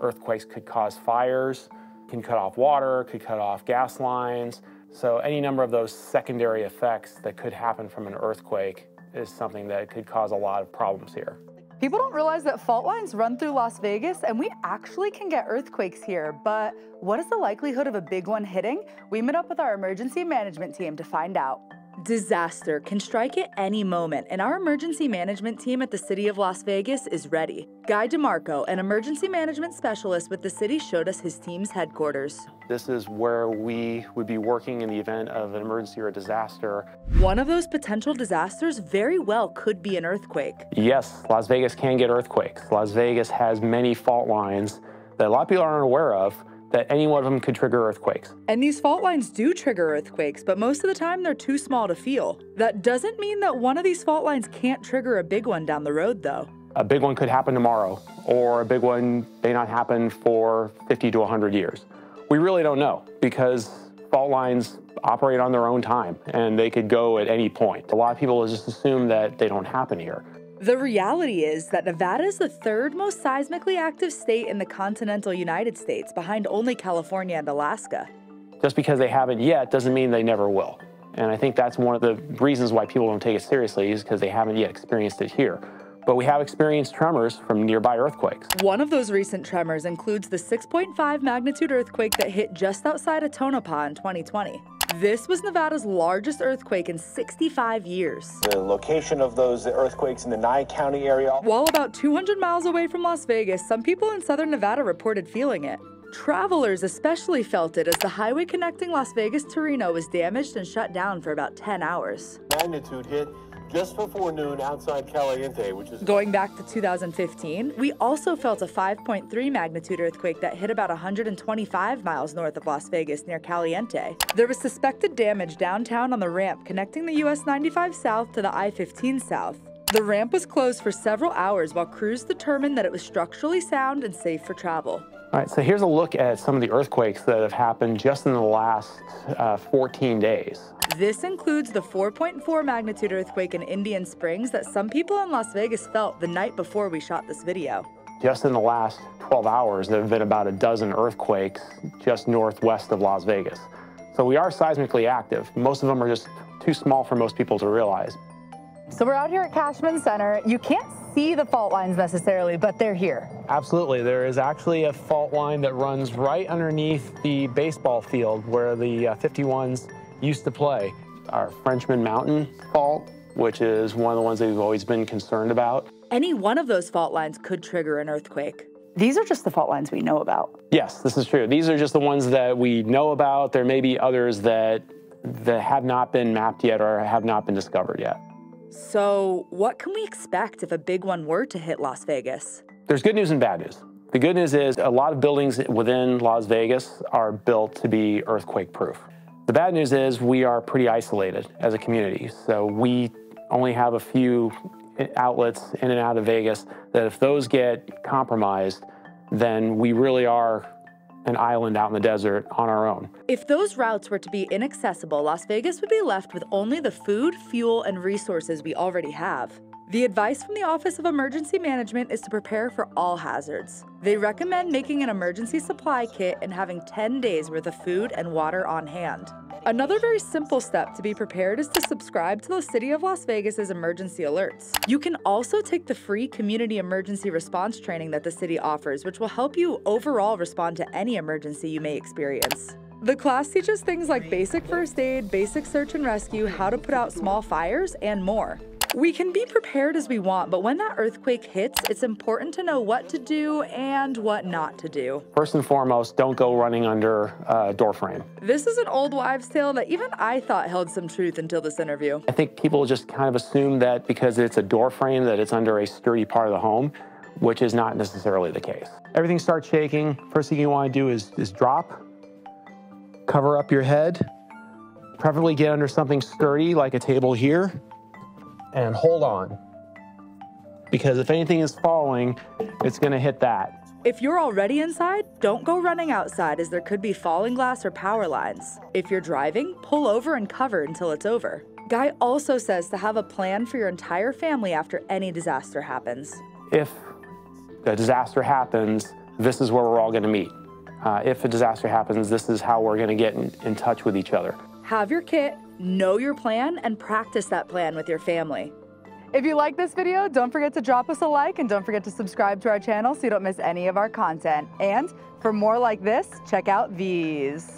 Earthquakes could cause fires, can cut off water, could cut off gas lines. So any number of those secondary effects that could happen from an earthquake is something that could cause a lot of problems here. People don't realize that fault lines run through Las Vegas, and we actually can get earthquakes here. But what is the likelihood of a big one hitting? We met up with our emergency management team to find out. Disaster can strike at any moment, and our emergency management team at the City of Las Vegas is ready. Guy DeMarco, an emergency management specialist with the city, showed us his team's headquarters. This is where we would be working in the event of an emergency or a disaster. One of those potential disasters very well could be an earthquake. Yes, Las Vegas can get earthquakes. Las Vegas has many fault lines that a lot of people aren't aware of, that any one of them could trigger earthquakes. And these fault lines do trigger earthquakes, but most of the time they're too small to feel. That doesn't mean that one of these fault lines can't trigger a big one down the road, though. A big one could happen tomorrow, or a big one may not happen for 50 to 100 years. We really don't know, because fault lines operate on their own time, and they could go at any point. A lot of people just assume that they don't happen here. The reality is that Nevada is the third most seismically active state in the continental United States, behind only California and Alaska. Just because they haven't yet doesn't mean they never will. And I think that's one of the reasons why people don't take it seriously, is because they haven't yet experienced it here. But we have experienced tremors from nearby earthquakes. One of those recent tremors includes the 6.5 magnitude earthquake that hit just outside of Tonopah in 2020. This was Nevada's largest earthquake in 65 years. The location of those earthquakes in the Nye County area. While about 200 miles away from Las Vegas, some people in southern Nevada reported feeling it. Travelers especially felt it, as the highway connecting Las Vegas to Reno was damaged and shut down for about 10 hours. Magnitude hit just before noon outside Caliente, which is... Going back to 2015, we also felt a 5.3 magnitude earthquake that hit about 125 miles north of Las Vegas near Caliente. There was suspected damage downtown on the ramp connecting the US-95 south to the I-15 south. The ramp was closed for several hours while crews determined that it was structurally sound and safe for travel. All right, so here's a look at some of the earthquakes that have happened just in the last 14 days. This includes the 4.4 magnitude earthquake in Indian Springs that some people in Las Vegas felt the night before we shot this video. Just in the last 12 hours, there have been about a dozen earthquakes just northwest of Las Vegas. So we are seismically active. Most of them are just too small for most people to realize. So we're out here at Cashman Center. You can't see the fault lines necessarily, but they're here. Absolutely. There is actually a fault line that runs right underneath the baseball field where the 51s used to play. Our Frenchman Mountain fault, which is one of the ones that we've always been concerned about. Any one of those fault lines could trigger an earthquake. These are just the fault lines we know about. Yes, this is true. These are just the ones that we know about. There may be others that have not been mapped yet or have not been discovered yet. So what can we expect if a big one were to hit Las Vegas? There's good news and bad news. The good news is a lot of buildings within Las Vegas are built to be earthquake-proof. The bad news is we are pretty isolated as a community. So we only have a few outlets in and out of Vegas that if those get compromised, then we really are an island out in the desert on our own. If those routes were to be inaccessible, Las Vegas would be left with only the food, fuel, and resources we already have. The advice from the Office of Emergency Management is to prepare for all hazards. They recommend making an emergency supply kit and having 10 days worth of food and water on hand. Another very simple step to be prepared is to subscribe to the City of Las Vegas's emergency alerts. You can also take the free community emergency response training that the city offers, which will help you overall respond to any emergency you may experience. The class teaches things like basic first aid, basic search and rescue, how to put out small fires, and more. We can be prepared as we want, but when that earthquake hits, it's important to know what to do and what not to do. First and foremost, don't go running under a door frame. This is an old wives' tale that even I thought held some truth until this interview. I think people just kind of assume that because it's a door frame that it's under a sturdy part of the home, which is not necessarily the case. Everything starts shaking. First thing you want to do is drop, cover up your head, preferably get under something sturdy like a table here, and hold on, because if anything is falling, it's gonna hit that. If you're already inside, don't go running outside, as there could be falling glass or power lines. If you're driving, pull over and cover until it's over. Guy also says to have a plan for your entire family after any disaster happens. If a disaster happens, This is where we're all going to meet. If a disaster happens, this is how we're going to get in touch with each other. Have your kit, know your plan, and practice that plan with your family. If you like this video, don't forget to drop us a like, and don't forget to subscribe to our channel so you don't miss any of our content. And for more like this, check out these.